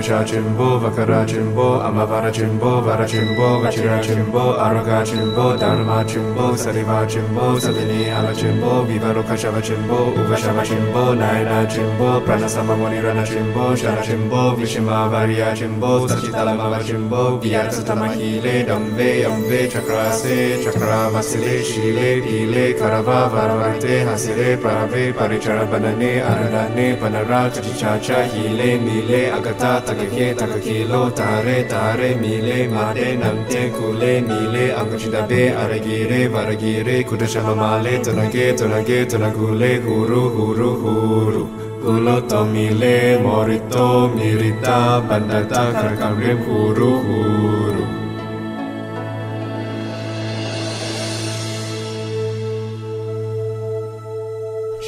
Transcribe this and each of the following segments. Akacha Jimbo, Vakara Jimbo, Amavara Jimbo, Vara Jimbo, Vachira Jimbo, Araga Jimbo, Dharma Jimbo, Sariva Jimbo, Sadini Ala Jimbo, Vivaro Kashava Jimbo, Uvashava Jimbo, Naina Jimbo, Pranasama Monirana Jimbo, Shara Jimbo, Vishima Varia Jimbo, Sachitalama Jimbo, Vyasatamahile, Dambe, Ambe, Chakrase, Chakra Vasile, Shile, Dile, Karava, Varavate, Hasile, Prave, Paricharabanane, Aradane, Panara, Chachacha, Hile, Mile, Agata, Takake, Takakilo, Tare, Tare, Mile, Made, Namte, Kule, Mile, Angachidabe, Aragire, Varagire, Kudashavamale, Tonage, Tonage, Tonagule, Huru, Huru, Huru. Kuloto mile, morito, mirita, bandata, karkamrim, huru, huru.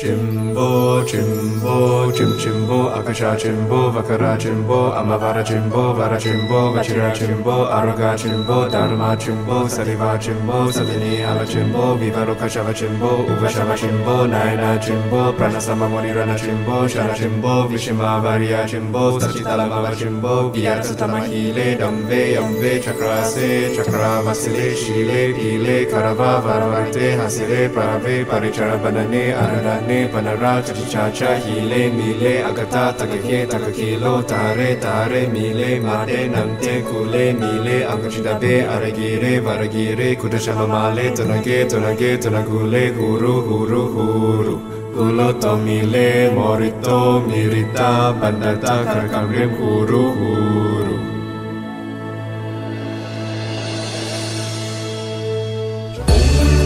Jimbo, Jimbo, Jim Jimbo, Akacha Jimbo, Vakara Jimbo, Amavara Jimbo, Vara Jimbo, Vachira Jimbo, Araga Jimbo, Dharma Jimbo, Sariva Jimbo, Sadini Ala Jimbo, Vivaro Kashava Jimbo, Uvashava Jimbo, Naina Jimbo, Pranasama Monirana Jimbo, Shara Jimbo, Vishima Varia Jimbo, Sachitalama Jimbo, Vyasatamahile, Dambe, Ambe, Chakrase, Chakra Vasile, Shile, Dile, Karava, Varavate, Hasile, Prave, Paricharabanane, Aradane, Panara, Chachacha, Hile, Mile, Agata, Takake, Takakilo, Tare, Tare, Mile, Made, Namte, Kule, Mile, Angachidabe, Aragire, Varagire, Kudashavamale, Tonage, Tonage, Tonagule, Huru, Huru, Huru. Kuloto Mile, Morito, Mirita, Bandata, Karkamrim, Huru, Huru.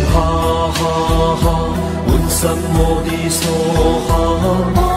Om Ha Ha Ha. Sammo di soha.